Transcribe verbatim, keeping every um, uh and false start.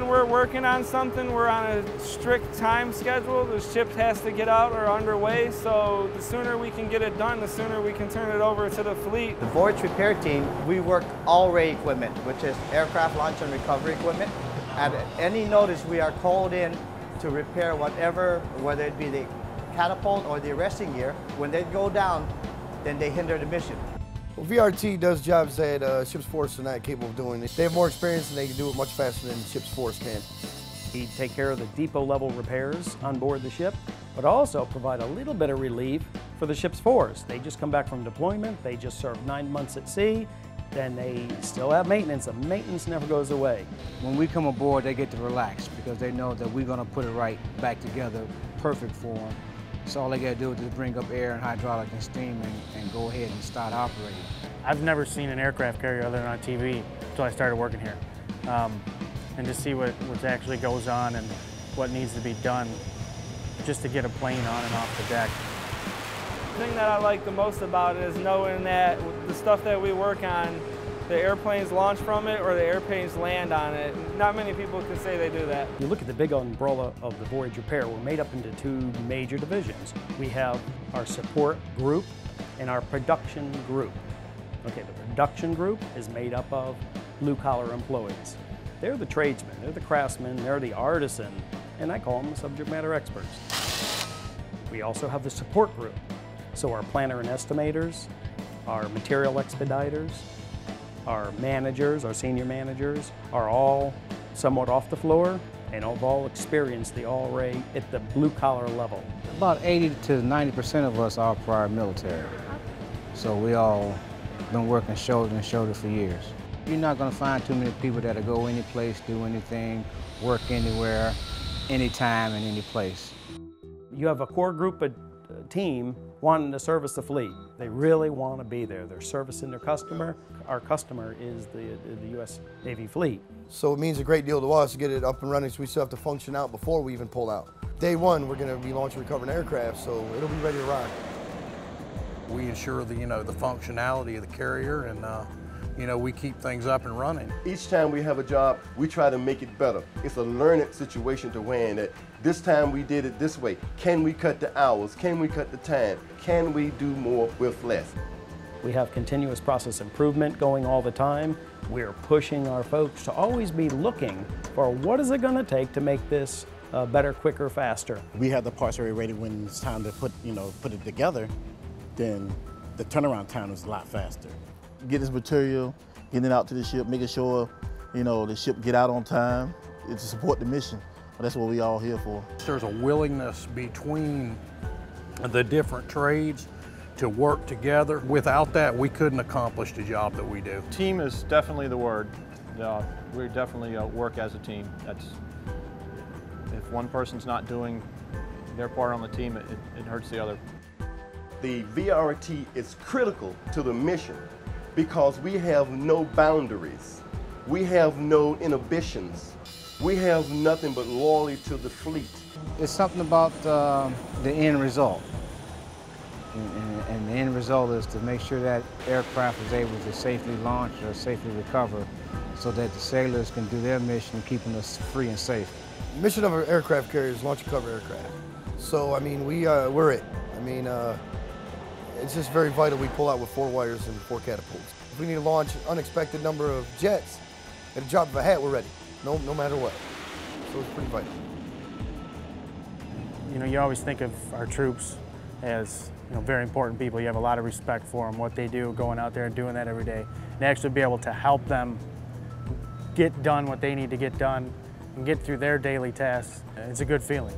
when we're working on something, we're on a strict time schedule. The ship has to get out or underway, so the sooner we can get it done, the sooner we can turn it over to the fleet. The Voyage Repair Team, we work all R A E equipment, which is aircraft launch and recovery equipment. At any notice, we are called in to repair whatever, whether it be the catapult or the arresting gear. When they go down, then they hinder the mission. Well, V R T does jobs that uh, ship's force are not capable of doing. They have more experience and they can do it much faster than ship's force can. We take care of the depot level repairs on board the ship, but also provide a little bit of relief for the ship's force. They just come back from deployment, they just served nine months at sea, then they still have maintenance. The maintenance never goes away. When we come aboard, they get to relax because they know that we're going to put it right back together, perfect for them. So all they got to do is bring up air and hydraulic and steam and, and go ahead and start operating. I've never seen an aircraft carrier other than on T V until I started working here. Um, and to see what, what actually goes on and what needs to be done just to get a plane on and off the deck. The thing that I like the most about it is knowing that the stuff that we work on, the airplanes launch from it or the airplanes land on it. Not many people can say they do that. You look at the big umbrella of the Voyage Repair, we're made up into two major divisions. We have our support group and our production group. Okay, the production group is made up of blue-collar employees. They're the tradesmen, they're the craftsmen, they're the artisan, and I call them subject matter experts. We also have the support group. So our planner and estimators, our material expediters, our managers, our senior managers, are all somewhat off the floor and have all experienced the all-R A E at the blue-collar level. About eighty to ninety percent of us are prior military, so we all been working shoulder to shoulder for years. You're not going to find too many people that'll go any place, do anything, work anywhere, anytime, and any place. You have a core group of team wanting to service the fleet. They really want to be there. They're servicing their customer. Our customer is the, the U S Navy fleet. So it means a great deal to us to get it up and running, so we still have to function out before we even pull out. Day one, we're going to be launching recovering aircraft, so it'll be ready to rock. We ensure the, you know, the functionality of the carrier, and uh, you know, we keep things up and running. Each time we have a job, we try to make it better. It's a learned situation to weigh in that this time we did it this way. Can we cut the hours? Can we cut the time? Can we do more with less? We have continuous process improvement going all the time. We're pushing our folks to always be looking for what is it going to take to make this uh, better, quicker, faster. We have the parts already ready when it's time to put, you know, put it together, then the turnaround time is a lot faster. Get this material, getting it out to the ship, making sure, you know, the ship get out on time. It's to support the mission. That's what we all here for. There's a willingness between the different trades to work together. Without that, we couldn't accomplish the job that we do. Team is definitely the word. Uh, we definitely uh, work as a team. That's, if one person's not doing their part on the team, it, it hurts the other. The V R T is critical to the mission, because we have no boundaries. We have no inhibitions. We have nothing but loyalty to the fleet. It's something about uh, the end result. And, and, and the end result is to make sure that aircraft is able to safely launch or safely recover so that the sailors can do their mission, keeping us free and safe. The mission of an aircraft carrier is launch and recover aircraft. So, I mean, we, uh, we're it. I mean, uh, it's just very vital we pull out with four wires and four catapults. If we need to launch an unexpected number of jets, at a drop of a hat, we're ready, no, no matter what. So it's pretty vital. You know, you always think of our troops as, you know, very important people. You have a lot of respect for them, what they do, going out there and doing that every day. And actually be able to help them get done what they need to get done and get through their daily tasks, it's a good feeling.